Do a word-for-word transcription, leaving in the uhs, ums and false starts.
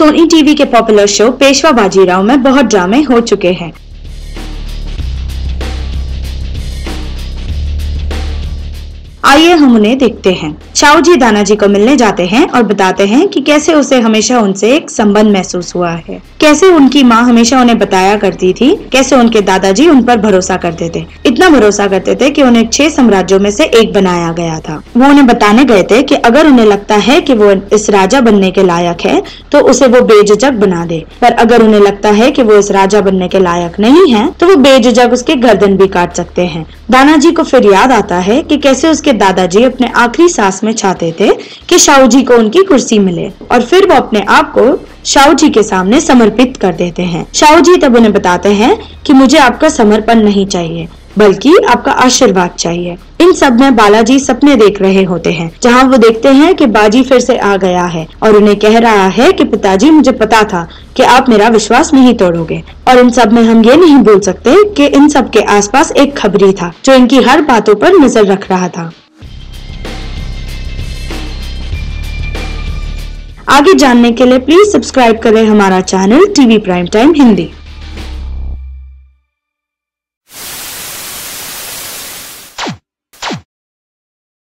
Soni TV के popular show Peshwa Baji Rao में बहुत ड्रामे हो चुके हैं। आइए हम उन्हें देखते हैं। शाहू जी दानाजी को मिलने जाते हैं और बताते हैं कि कैसे उसे हमेशा उनसे एक संबंध महसूस हुआ है, कैसे उनकी माँ हमेशा उन्हें बताया करती थी, कैसे उनके दादाजी उन पर भरोसा करते थे, इतना भरोसा करते थे कि उन्हें छह साम्राज्यों में से एक बनाया गया था। वो उन्हें बताने गए थे कि अगर उन्हें लगता है कि वो इस राजा बनने के लायक है तो उसे वो बेझिझक बना दे, पर अगर उन्हें लगता है कि वो इस राजा बनने के लायक नहीं है तो वो बेझिझक उसके गर्दन भी काट सकते हैं। दानाजी को फिर याद आता है कि कैसे उसके दादाजी अपने आखिरी सांस में चाहते थे कि शाहू जी को उनकी कुर्सी मिले और फिर वो अपने आप को शाहू जी के सामने समर्पित कर देते हैं। शाहू जी तब उन्हें बताते हैं कि मुझे आपका समर्पण नहीं चाहिए बल्कि आपका आशीर्वाद चाहिए। इन सब में बालाजी सपने देख रहे होते हैं, जहां वो देखते हैं कि बाजी फिर से आ गया है और उन्हें कह रहा है कि पिताजी मुझे पता था कि आप मेरा विश्वास नहीं तोड़ोगे। और इन सब में हम ये नहीं बोल सकते कि इन सब के आसपास एक खबरी था जो इनकी हर बातों पर नजर रख रहा था। आगे जानने के लिए प्लीज सब्सक्राइब करें हमारा channel TV prime time Hindi.